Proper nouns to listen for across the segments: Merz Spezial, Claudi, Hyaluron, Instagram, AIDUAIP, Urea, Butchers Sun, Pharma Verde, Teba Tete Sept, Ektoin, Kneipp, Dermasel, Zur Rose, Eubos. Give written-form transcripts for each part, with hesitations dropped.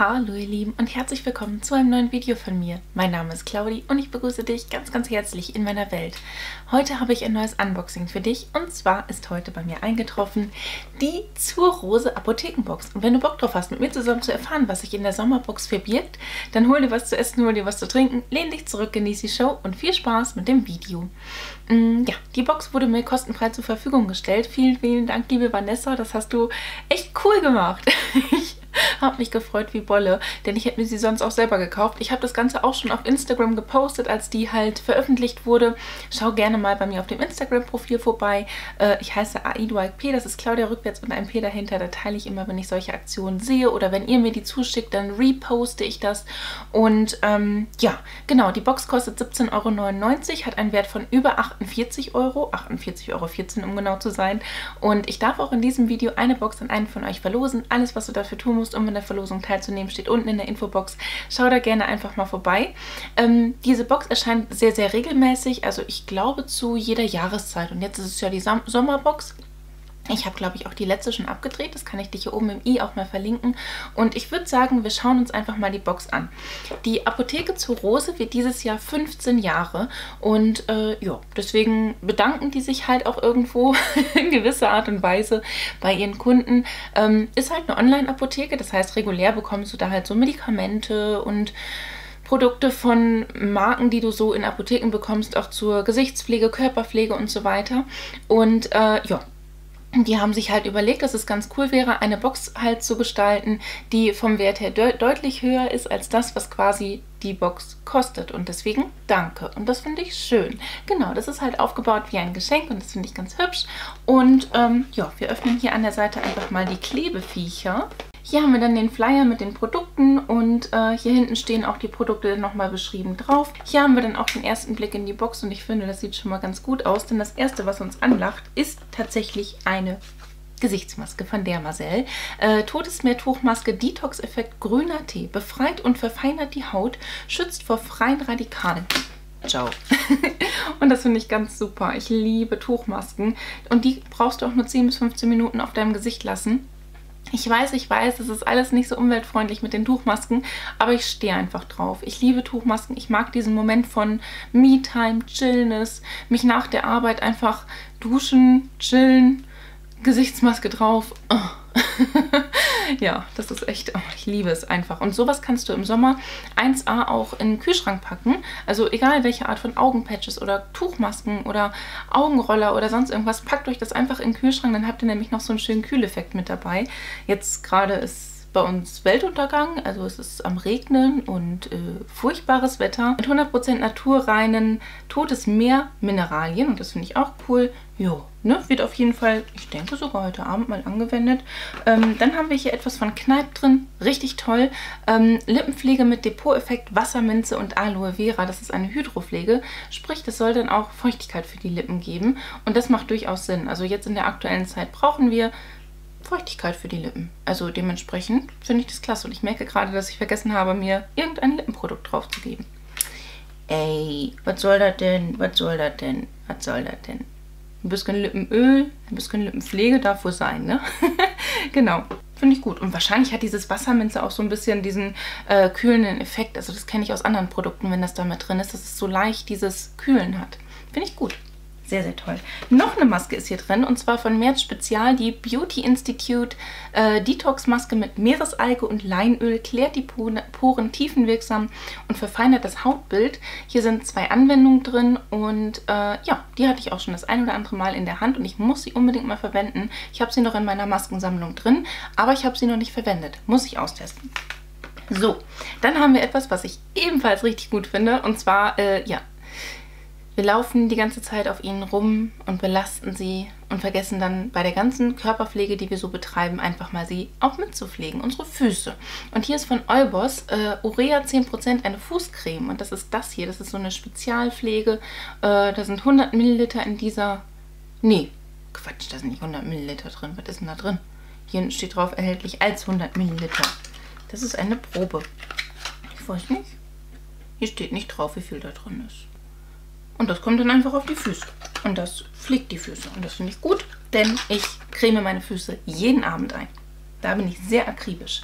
Hallo ihr Lieben und herzlich willkommen zu einem neuen Video von mir. Mein Name ist Claudi und ich begrüße dich ganz, ganz herzlich in meiner Welt. Heute habe ich ein neues Unboxing für dich und zwar ist heute bei mir eingetroffen die Zur Rose Apothekenbox. Und wenn du Bock drauf hast, mit mir zusammen zu erfahren, was sich in der Sommerbox verbirgt, dann hol dir was zu essen, hol dir was zu trinken, lehn dich zurück, genieß die Show und viel Spaß mit dem Video. Ja, die Box wurde mir kostenfrei zur Verfügung gestellt. Vielen, vielen Dank, liebe Vanessa, das hast du echt cool gemacht. Ich habe mich gefreut wie Bolle, denn ich hätte mir sie sonst auch selber gekauft. Ich habe das Ganze auch schon auf Instagram gepostet, als die halt veröffentlicht wurde. Schau gerne mal bei mir auf dem Instagram-Profil vorbei. Ich heiße AIDUAIP, das ist Claudia rückwärts und ein P dahinter. Da teile ich immer, wenn ich solche Aktionen sehe oder wenn ihr mir die zuschickt, dann reposte ich das. Und ja, genau, die Box kostet 17,99 €, hat einen Wert von über 48 €, 48,14 € um genau zu sein. Und ich darf auch in diesem Video eine Box an einen von euch verlosen. Alles, was du dafür tun musst, um in der Verlosung teilzunehmen, steht unten in der Infobox. Schau da gerne einfach mal vorbei. Diese Box erscheint sehr, sehr regelmäßig, also ich glaube zu jeder Jahreszeit. Und jetzt ist es ja die Sommerbox. Ich habe, glaube ich, auch die letzte schon abgedreht. Das kann ich dich hier oben im i auch mal verlinken. Und ich würde sagen, wir schauen uns einfach mal die Box an. Die Apotheke Zur Rose wird dieses Jahr 15 Jahre. Und ja, deswegen bedanken die sich halt auch irgendwo in gewisser Art und Weise bei ihren Kunden. Ist halt eine Online-Apotheke. Das heißt, regulär bekommst du da halt so Medikamente und Produkte von Marken, die du so in Apotheken bekommst, auch zur Gesichtspflege, Körperpflege und so weiter. Und ja, die haben sich halt überlegt, dass es ganz cool wäre, eine Box halt zu gestalten, die vom Wert her deutlich höher ist als das, was quasi die Box kostet. Und deswegen danke. Und das finde ich schön. Genau, das ist halt aufgebaut wie ein Geschenk und das finde ich ganz hübsch. Und ja, wir öffnen hier an der Seite einfach mal die Klebeviecher. Hier haben wir dann den Flyer mit den Produkten und hier hinten stehen auch die Produkte nochmal beschrieben drauf. Hier haben wir dann auch den ersten Blick in die Box und ich finde, das sieht schon mal ganz gut aus, denn das Erste, was uns anlacht, ist tatsächlich eine Gesichtsmaske von Dermasel. Todesmeertuchmaske, Detox-Effekt, grüner Tee, befreit und verfeinert die Haut, schützt vor freien Radikalen. Ciao. Und das finde ich ganz super. Ich liebe Tuchmasken und die brauchst du auch nur 10 bis 15 Minuten auf deinem Gesicht lassen. Ich weiß, es ist alles nicht so umweltfreundlich mit den Tuchmasken, aber ich stehe einfach drauf. Ich liebe Tuchmasken, ich mag diesen Moment von Me-Time, Chillness, mich nach der Arbeit einfach duschen, chillen, Gesichtsmaske drauf. Oh. Ja, das ist echt, oh, ich liebe es einfach. Und sowas kannst du im Sommer 1A auch in den Kühlschrank packen. Also egal welche Art von Augenpatches oder Tuchmasken oder Augenroller oder sonst irgendwas, packt euch das einfach in den Kühlschrank, dann habt ihr nämlich noch so einen schönen Kühleffekt mit dabei. Jetzt gerade ist bei uns Weltuntergang, also es ist am Regnen und furchtbares Wetter. Mit 100% naturreinen totes Meer-Mineralien und das finde ich auch cool. Jo, ne, wird auf jeden Fall, ich denke sogar heute Abend mal angewendet. Dann haben wir hier etwas von Kneipp drin, richtig toll. Lippenpflege mit Depot-Effekt, Wasserminze und Aloe Vera, das ist eine Hydropflege. Sprich, das soll dann auch Feuchtigkeit für die Lippen geben und das macht durchaus Sinn. Also jetzt in der aktuellen Zeit brauchen wir Feuchtigkeit für die Lippen. Also dementsprechend finde ich das klasse. Und ich merke gerade, dass ich vergessen habe, mir irgendein Lippenprodukt draufzugeben. Ey, was soll das denn? Was soll das denn? Was soll das denn? Ein bisschen Lippenöl, ein bisschen Lippenpflege darf wohl sein, ne? Genau. Finde ich gut. Und wahrscheinlich hat dieses Wasserminze auch so ein bisschen diesen kühlenden Effekt. Also das kenne ich aus anderen Produkten, wenn das da mit drin ist, dass es so leicht dieses Kühlen hat. Finde ich gut. Sehr, sehr toll. Noch eine Maske ist hier drin und zwar von Merz Spezial, die Beauty Institute Detox-Maske mit Meeresalge und Leinöl, klärt die Poren tiefenwirksam und verfeinert das Hautbild. Hier sind 2 Anwendungen drin und ja, die hatte ich auch schon das ein oder andere Mal in der Hand und ich muss sie unbedingt mal verwenden. Ich habe sie noch in meiner Maskensammlung drin, aber ich habe sie noch nicht verwendet. Muss ich austesten. So, dann haben wir etwas, was ich ebenfalls richtig gut finde und zwar, ja, wir laufen die ganze Zeit auf ihnen rum und belasten sie und vergessen dann bei der ganzen Körperpflege, die wir so betreiben, einfach mal sie auch mitzupflegen, unsere Füße. Und hier ist von Eubos Urea 10% eine Fußcreme und das ist das hier, das ist so eine Spezialpflege, da sind 100 Milliliter in dieser, nee, Quatsch, da sind nicht 100 Milliliter drin, was ist denn da drin? Hier steht drauf, erhältlich als 100 Milliliter. Das ist eine Probe. Ich weiß nicht, hier steht nicht drauf, wie viel da drin ist. Und das kommt dann einfach auf die Füße. Und das pflegt die Füße. Und das finde ich gut, denn ich creme meine Füße jeden Abend ein. Da bin ich sehr akribisch.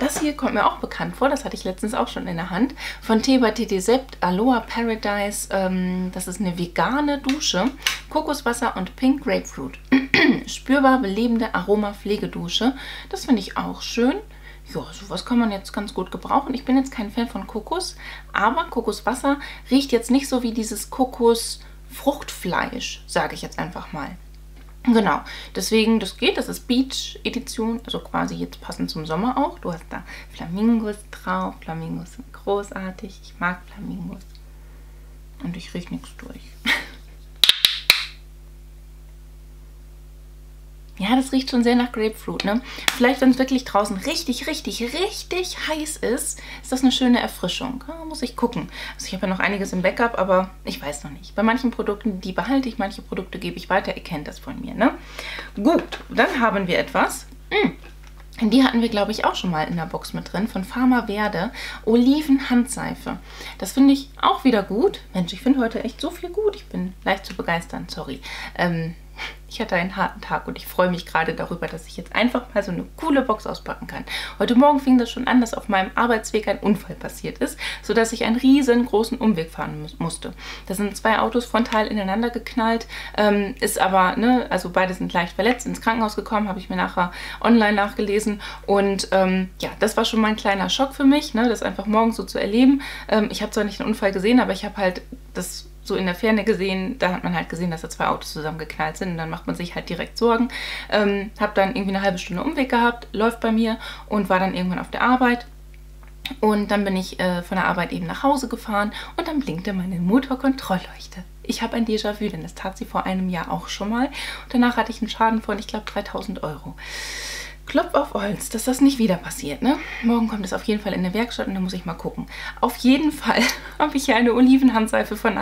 Das hier kommt mir auch bekannt vor. Das hatte ich letztens auch schon in der Hand. Von Teba Tete Sept Aloha Paradise. Das ist eine vegane Dusche. Kokoswasser und Pink Grapefruit. Spürbar belebende Aroma-Pflegedusche. Das finde ich auch schön. Ja, sowas kann man jetzt ganz gut gebrauchen. Ich bin jetzt kein Fan von Kokos. Aber Kokoswasser riecht jetzt nicht so wie dieses Kokosfruchtfleisch, sage ich jetzt einfach mal. Genau, deswegen, das geht, das ist Beach-Edition, also quasi jetzt passend zum Sommer auch. Du hast da Flamingos drauf, Flamingos sind großartig, ich mag Flamingos und ich rieche nichts durch. Ja, das riecht schon sehr nach Grapefruit, ne? Vielleicht, wenn es wirklich draußen richtig, richtig, richtig heiß ist, ist das eine schöne Erfrischung. Ja, muss ich gucken. Also ich habe ja noch einiges im Backup, aber ich weiß noch nicht. Bei manchen Produkten, die behalte ich, manche Produkte gebe ich weiter. Ihr kennt das von mir, ne? Gut, dann haben wir etwas. Die hatten wir, glaube ich, auch schon mal in der Box mit drin. Von Pharma Verde. Olivenhandseife. Das finde ich auch wieder gut. Mensch, ich finde heute echt so viel gut. Ich bin leicht zu begeistern, sorry. Ich hatte einen harten Tag und ich freue mich gerade darüber, dass ich jetzt einfach mal so eine coole Box auspacken kann. Heute Morgen fing das schon an, dass auf meinem Arbeitsweg ein Unfall passiert ist, sodass ich einen riesengroßen Umweg fahren musste. Da sind zwei Autos frontal ineinander geknallt, ist aber, ne, also beide sind leicht verletzt, ins Krankenhaus gekommen, habe ich mir nachher online nachgelesen. Und ja, das war schon mal ein kleiner Schock für mich, ne, das einfach morgens so zu erleben. Ich habe zwar nicht den Unfall gesehen, aber ich habe halt das so in der Ferne gesehen, da hat man halt gesehen, dass da zwei Autos zusammengeknallt sind und dann macht man sich halt direkt Sorgen. Hab dann irgendwie eine halbe Stunde Umweg gehabt, läuft bei mir und war dann irgendwann auf der Arbeit. Und dann bin ich von der Arbeit eben nach Hause gefahren und dann blinkte meine Motorkontrollleuchte. Ich habe ein Déjà-vu, denn das tat sie vor einem Jahr auch schon mal. Und danach hatte ich einen Schaden von, ich glaube, 3.000 €. Klopf auf Holz, dass das nicht wieder passiert, ne? Morgen kommt es auf jeden Fall in der Werkstatt und da muss ich mal gucken. Auf jeden Fall habe ich hier eine Olivenhandseife von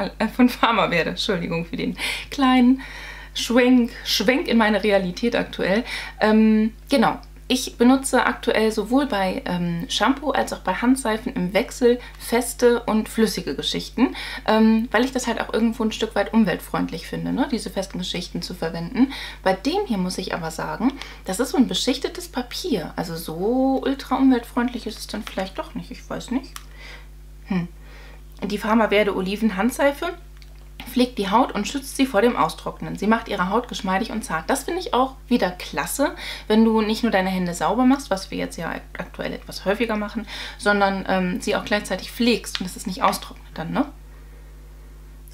Pharma Verde. Entschuldigung für den kleinen Schwenk in meine Realität aktuell. Genau. Ich benutze aktuell sowohl bei Shampoo als auch bei Handseifen im Wechsel feste und flüssige Geschichten, weil ich das halt auch irgendwo ein Stück weit umweltfreundlich finde, ne? Diese festen Geschichten zu verwenden. Bei dem hier muss ich aber sagen, das ist so ein beschichtetes Papier. Also so ultra umweltfreundlich ist es dann vielleicht doch nicht, ich weiß nicht. Die Pharma Verde Oliven Handseife pflegt die Haut und schützt sie vor dem Austrocknen. Sie macht ihre Haut geschmeidig und zart. Das finde ich auch wieder klasse, wenn du nicht nur deine Hände sauber machst, was wir jetzt ja aktuell etwas häufiger machen, sondern sie auch gleichzeitig pflegst und es ist nicht austrocknet dann, ne?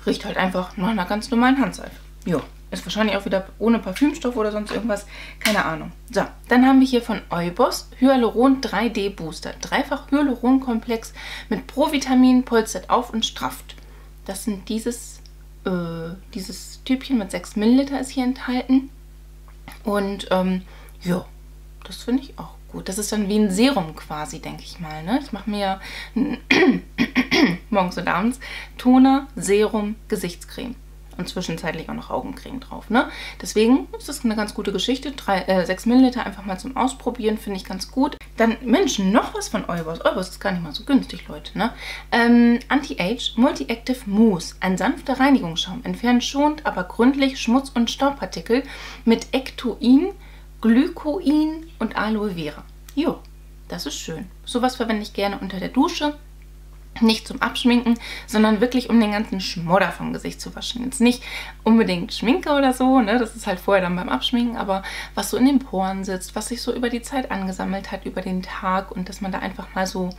Riecht halt einfach nach einer ganz normalen Handseife. Jo. Ist wahrscheinlich auch wieder ohne Parfümstoff oder sonst irgendwas. Keine Ahnung. So, dann haben wir hier von Eubos Hyaluron 3D Booster. Dreifach Hyaluronkomplex mit Provitamin, polstert auf und strafft. Das sind dieses Tübchen mit 6 ml ist hier enthalten. Und ja, das finde ich auch gut. Das ist dann wie ein Serum quasi, denke ich mal, ne? Ich mache mir morgens und abends Toner, Serum, Gesichtscreme. Und zwischenzeitlich auch noch Augencreme drauf, ne? Deswegen ist das eine ganz gute Geschichte. 6 ml einfach mal zum Ausprobieren, finde ich ganz gut. Dann, Mensch, noch was von Eubos. Eubos ist gar nicht mal so günstig, Leute, ne? Anti-Age Multi-Active Mousse. Ein sanfter Reinigungsschaum. Entfernt schonend, aber gründlich Schmutz- und Staubpartikel mit Ektoin, Glykoin und Aloe Vera. Jo, das ist schön. Sowas verwende ich gerne unter der Dusche. Nicht zum Abschminken, sondern wirklich, um den ganzen Schmodder vom Gesicht zu waschen. Jetzt nicht unbedingt Schminke oder so, ne? Das ist halt vorher dann beim Abschminken, aber was so in den Poren sitzt, was sich so über die Zeit angesammelt hat, über den Tag und dass man da einfach mal so,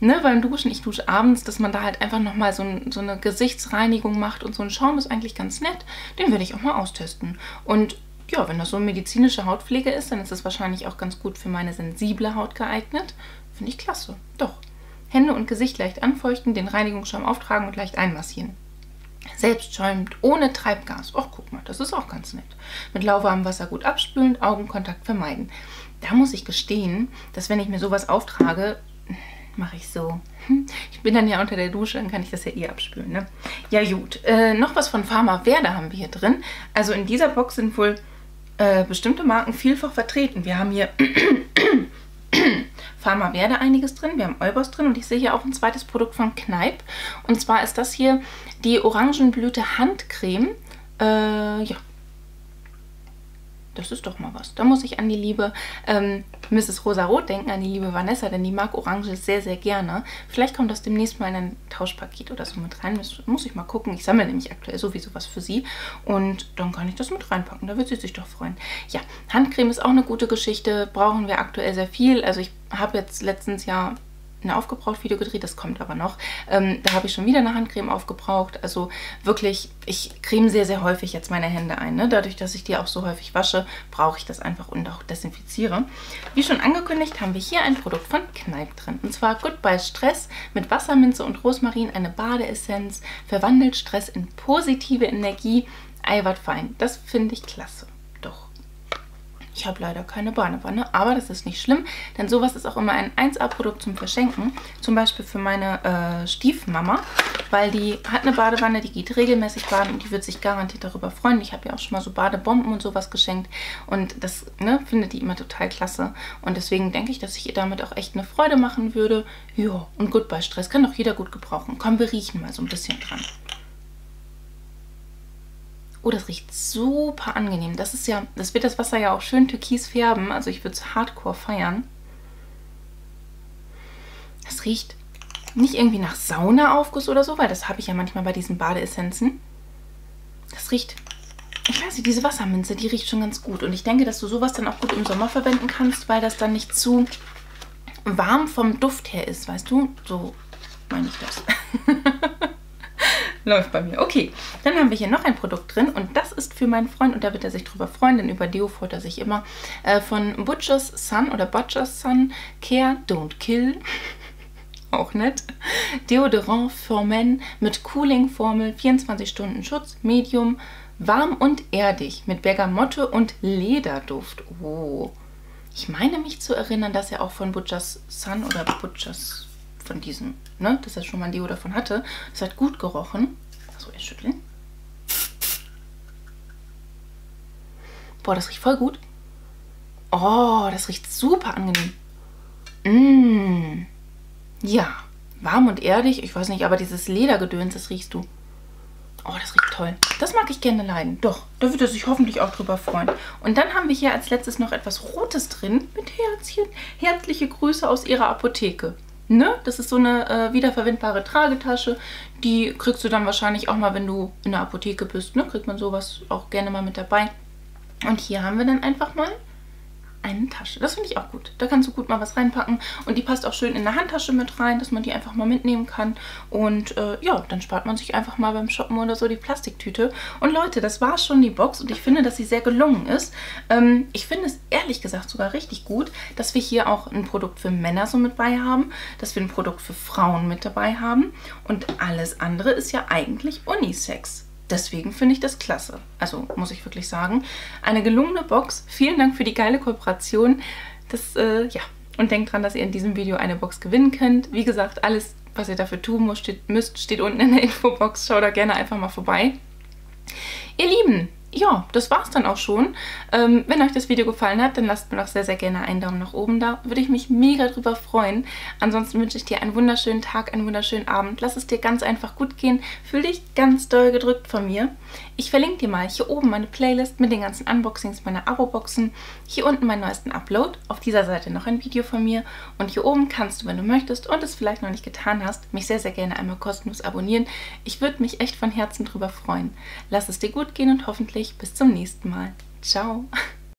ne, beim Duschen, ich dusche abends, dass man da halt einfach nochmal so eine Gesichtsreinigung macht und so ein Schaum ist eigentlich ganz nett. Den werde ich auch mal austesten. Und ja, wenn das so medizinische Hautpflege ist, dann ist es wahrscheinlich auch ganz gut für meine sensible Haut geeignet. Finde ich klasse, doch. Hände und Gesicht leicht anfeuchten, den Reinigungsschaum auftragen und leicht einmassieren. Selbstschäumend, ohne Treibgas. Och, guck mal, das ist auch ganz nett. Mit lauwarmem Wasser gut abspülen, Augenkontakt vermeiden. Da muss ich gestehen, dass wenn ich mir sowas auftrage, mache ich so. Ich bin dann ja unter der Dusche, dann kann ich das ja eh abspülen, ne? Ja gut, noch was von Pharma Verde haben wir hier drin. Also in dieser Box sind wohl bestimmte Marken vielfach vertreten. Wir haben hier Pharma Verde einiges drin, wir haben Eubos drin und ich sehe hier auch ein zweites Produkt von Kneipp. Und zwar ist das hier die Orangenblüte Handcreme. Ja, Das ist doch mal was. Da muss ich an die liebe Mrs. Rosa-Rot denken, an die liebe Vanessa, denn die mag Orange sehr, sehr gerne. Vielleicht kommt das demnächst mal in ein Tauschpaket oder so mit rein. Das muss ich mal gucken. Ich sammle nämlich aktuell sowieso was für sie. Und dann kann ich das mit reinpacken. Da wird sie sich doch freuen. Ja, Handcreme ist auch eine gute Geschichte. Brauchen wir aktuell sehr viel. Also ich habe jetzt letztens ja ein Aufgebraucht-Video gedreht, das kommt aber noch. Da habe ich schon wieder eine Handcreme aufgebraucht. Also wirklich, ich creme sehr, sehr häufig jetzt meine Hände ein. Ne? Dadurch, dass ich die auch so häufig wasche, brauche ich das einfach und auch desinfiziere. Wie schon angekündigt, haben wir hier ein Produkt von Kneipp drin. Und zwar Goodbye Stress mit Wasserminze und Rosmarin, eine Badeessenz, verwandelt Stress in positive Energie, eiweißfein. Das finde ich klasse. Ich habe leider keine Badewanne, aber das ist nicht schlimm, denn sowas ist auch immer ein 1A-Produkt zum Verschenken. Zum Beispiel für meine Stiefmama, weil die hat eine Badewanne, die geht regelmäßig baden und die wird sich garantiert darüber freuen. Ich habe ihr auch schon mal so Badebomben und sowas geschenkt und das findet die immer total klasse. Und deswegen denke ich, dass ich ihr damit auch echt eine Freude machen würde. Ja, und Goodbye Stress kann doch jeder gut gebrauchen. Komm, wir riechen mal so ein bisschen dran. Oh, das riecht super angenehm. Das ist ja, das wird das Wasser ja auch schön türkis färben. Also ich würde es hardcore feiern. Das riecht nicht irgendwie nach Saunaaufguss oder so, weil das habe ich ja manchmal bei diesen Badeessenzen. Das riecht, ich weiß nicht, diese Wasserminze, die riecht schon ganz gut. Und ich denke, dass du sowas dann auch gut im Sommer verwenden kannst, weil das dann nicht zu warm vom Duft her ist, weißt du? So meine ich das. Läuft bei mir. Okay, dann haben wir hier noch ein Produkt drin und das ist für meinen Freund und da wird er sich drüber freuen, denn über Deo freut er sich immer. Von Butchers Sun oder Butchers Sun Care Don't Kill. Auch nett. Deodorant for Men mit Cooling-Formel, 24 Stunden Schutz, Medium, warm und erdig mit Bergamotte und Lederduft. Oh, ich meine mich zu erinnern, dass er auch von Butchers Sun oder Butchers von diesem, ne, dass er schon mal ein Deo davon hatte. Es hat gut gerochen. Achso, erst schütteln. Boah, das riecht voll gut. Oh, das riecht super angenehm. Ja, warm und erdig. Ich weiß nicht, aber dieses Ledergedöns, das riechst du. Oh, das riecht toll. Das mag ich gerne leiden. Doch, da wird er sich hoffentlich auch drüber freuen. Und dann haben wir hier als letztes noch etwas Rotes drin mit Herzchen. Herzliche Grüße aus ihrer Apotheke. Ne? Das ist so eine wiederverwendbare Tragetasche. Die kriegst du dann wahrscheinlich auch mal, wenn du in der Apotheke bist. Ne? Kriegt man sowas auch gerne mal mit dabei. Und hier haben wir dann einfach mal eine Tasche. Das finde ich auch gut. Da kannst du gut mal was reinpacken. Und die passt auch schön in eine Handtasche mit rein, dass man die einfach mal mitnehmen kann. Und ja, dann spart man sich einfach mal beim Shoppen oder so die Plastiktüte. Und Leute, das war schon die Box und ich finde, dass sie sehr gelungen ist. Ich finde es ehrlich gesagt sogar richtig gut, dass wir hier auch ein Produkt für Männer so mit bei haben, dass wir ein Produkt für Frauen mit dabei haben. Und alles andere ist ja eigentlich Unisex. Deswegen finde ich das klasse. Also muss ich wirklich sagen, eine gelungene Box. Vielen Dank für die geile Kooperation. Das, ja. Und denkt dran, dass ihr in diesem Video eine Box gewinnen könnt. Wie gesagt, alles, was ihr dafür tun müsst, steht unten in der Infobox. Schaut da gerne einfach mal vorbei. Ihr Lieben, ja, das war's dann auch schon. Wenn euch das Video gefallen hat, dann lasst mir doch sehr, sehr gerne einen Daumen nach oben da. Würde ich mich mega drüber freuen. Ansonsten wünsche ich dir einen wunderschönen Tag, einen wunderschönen Abend. Lass es dir ganz einfach gut gehen. Fühl dich ganz doll gedrückt von mir. Ich verlinke dir mal hier oben meine Playlist mit den ganzen Unboxings meiner Abo-Boxen. Hier unten meinen neuesten Upload. Auf dieser Seite noch ein Video von mir. Und hier oben kannst du, wenn du möchtest und es vielleicht noch nicht getan hast, mich sehr, sehr gerne einmal kostenlos abonnieren. Ich würde mich echt von Herzen drüber freuen. Lass es dir gut gehen und hoffentlich bis zum nächsten Mal. Ciao!